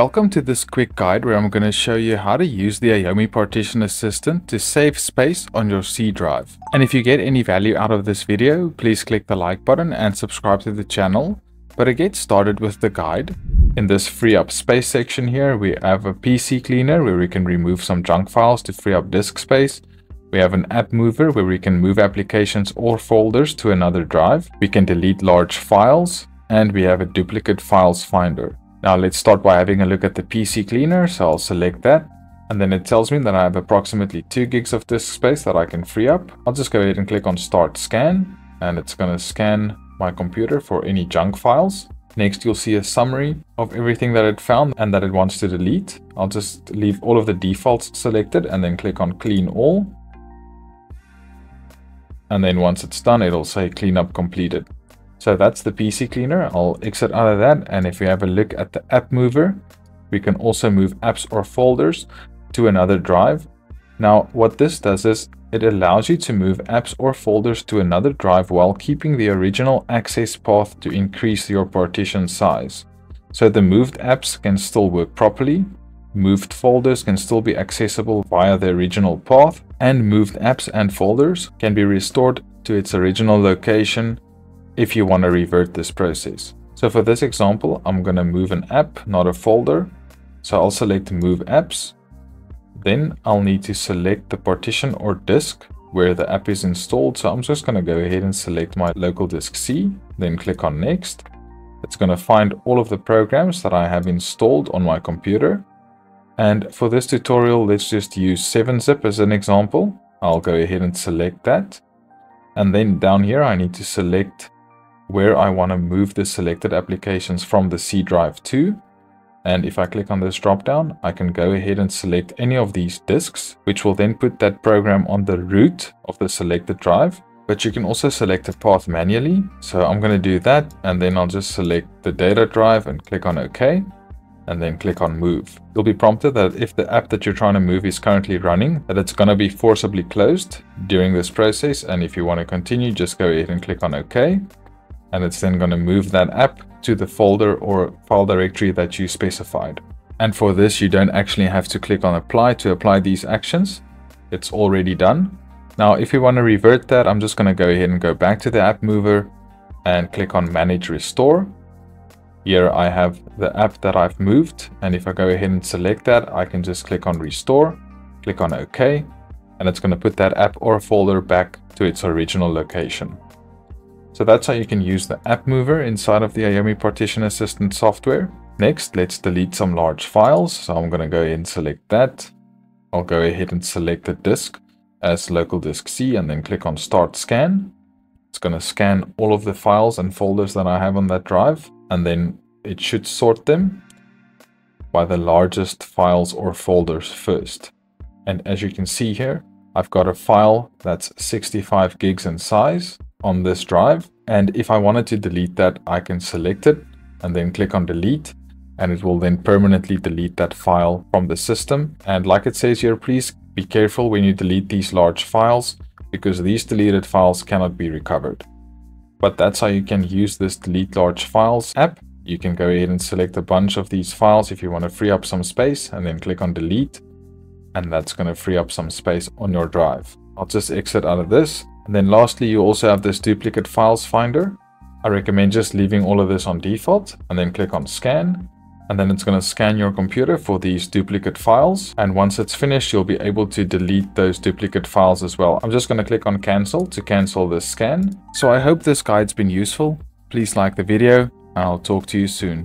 Welcome to this quick guide where I'm going to show you how to use the AOMEI Partition Assistant to save space on your C drive. And if you get any value out of this video, please click the like button and subscribe to the channel. But to get started with the guide, in this free up space section here, we have a PC cleaner where we can remove some junk files to free up disk space. We have an app mover where we can move applications or folders to another drive. We can delete large files, and we have a duplicate files finder. Now let's start by having a look at the PC cleaner, so I'll select that. And then it tells me that I have approximately 2 gigs of disk space that I can free up. I'll just go ahead and click on Start Scan, and it's going to scan my computer for any junk files. Next you'll see a summary of everything that it found and that it wants to delete. I'll just leave all of the defaults selected and then click on Clean All. And then once it's done, it'll say Cleanup Completed. So that's the PC cleaner. I'll exit out of that, and if we have a look at the app mover, we can also move apps or folders to another drive. Now what this does is it allows you to move apps or folders to another drive while keeping the original access path to increase your partition size. So the moved apps can still work properly, moved folders can still be accessible via the original path, and moved apps and folders can be restored to its original location if you want to revert this process. So for this example, I'm going to move an app, not a folder. So I'll select Move Apps. Then I'll need to select the partition or disk where the app is installed. So I'm just going to go ahead and select my local disk C, then click on Next. It's going to find all of the programs that I have installed on my computer. And for this tutorial, let's just use 7-zip as an example. I'll go ahead and select that. And then down here, I need to select where I want to move the selected applications from the C drive to. And if I click on this drop down, I can go ahead and select any of these disks, which will then put that program on the root of the selected drive. But you can also select a path manually. So I'm going to do that, and then I'll just select the data drive and click on OK, and then click on Move. You'll be prompted that if the app that you're trying to move is currently running, that it's going to be forcibly closed during this process. And if you want to continue, just go ahead and click on OK. And it's then going to move that app to the folder or file directory that you specified. And for this, you don't actually have to click on Apply to apply these actions. It's already done. Now, if you want to revert that, I'm just going to go ahead and go back to the app mover and click on Manage Restore. Here I have the app that I've moved, and if I go ahead and select that, I can just click on Restore, click on OK, and it's going to put that app or folder back to its original location. So that's how you can use the app mover inside of the AOMEI Partition Assistant software. Next, let's delete some large files. So I'm going to go ahead and select that. I'll go ahead and select the disk as local disk C and then click on Start Scan. It's going to scan all of the files and folders that I have on that drive, and then it should sort them by the largest files or folders first. And as you can see here, I've got a file that's 65 gigs in size on this drive, and if I wanted to delete that, I can select it and then click on Delete, and it will then permanently delete that file from the system. And like it says here, please be careful when you delete these large files, because these deleted files cannot be recovered. But that's how you can use this Delete Large Files app. You can go ahead and select a bunch of these files if you want to free up some space, and then click on Delete, and that's going to free up some space on your drive. I'll just exit out of this. And then lastly, you also have this duplicate files finder. I recommend just leaving all of this on default and then click on Scan, and then it's going to scan your computer for these duplicate files. And once it's finished, you'll be able to delete those duplicate files as well. I'm just going to click on Cancel to cancel this scan. So I hope this guide's been useful. Please like the video. I'll talk to you soon.